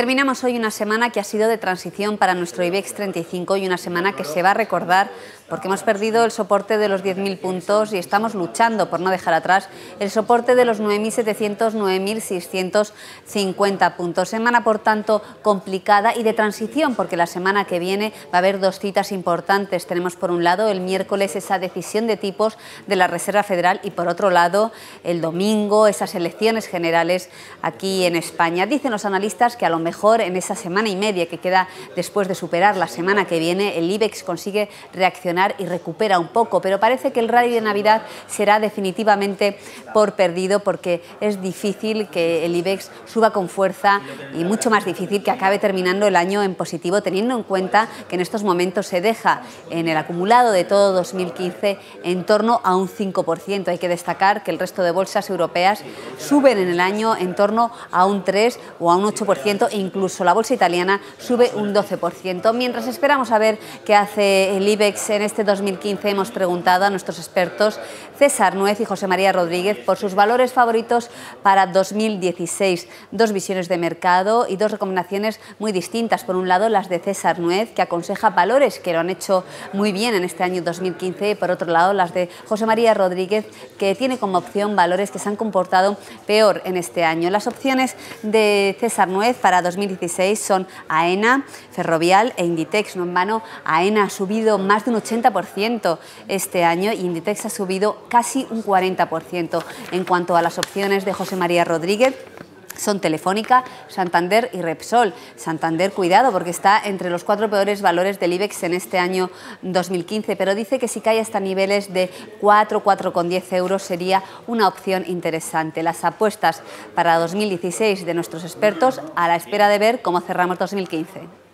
Terminamos hoy una semana que ha sido de transición para nuestro IBEX 35 y una semana que se va a recordar porque hemos perdido el soporte de los 10.000 puntos y estamos luchando por no dejar atrás el soporte de los 9.700, 9.650 puntos. Semana, por tanto, complicada y de transición porque la semana que viene va a haber dos citas importantes. Tenemos, por un lado, el miércoles esa decisión de tipos de la Reserva Federal y, por otro lado, el domingo esas elecciones generales aquí en España. Dicen los analistas que a lo mejor en esa semana y media que queda después de superar la semana que viene, el IBEX consigue reaccionar y recupera un poco, pero parece que el rally de Navidad será definitivamente por perdido porque es difícil que el IBEX suba con fuerza y mucho más difícil que acabe terminando el año en positivo, teniendo en cuenta que en estos momentos se deja en el acumulado de todo 2015 en torno a un 5%. Hay que destacar que el resto de bolsas europeas suben en el año en torno a un 3 o a un 8% e incluso la bolsa italiana sube un 12%. Mientras esperamos a ver qué hace el IBEX en este 2015, hemos preguntado a nuestros expertos César Nuez y José María Rodríguez por sus valores favoritos para 2016. Dos visiones de mercado y dos recomendaciones muy distintas. Por un lado, las de César Nuez, que aconseja valores que lo han hecho muy bien en este año 2015. Y por otro lado, las de José María Rodríguez, que tiene como opción valores que se han comportado peor en este año. Las opciones de César Nuez para 2016 son AENA, Ferrovial e Inditex. No en vano, AENA ha subido más de un 80% este año y Inditex ha subido casi un 40%. En cuanto a las opciones de José María Rodríguez, son Telefónica, Santander y Repsol. Santander, cuidado, porque está entre los cuatro peores valores del IBEX en este año 2015, pero dice que si cae hasta niveles de 4,10 euros sería una opción interesante. Las apuestas para 2016 de nuestros expertos, a la espera de ver cómo cerramos 2015.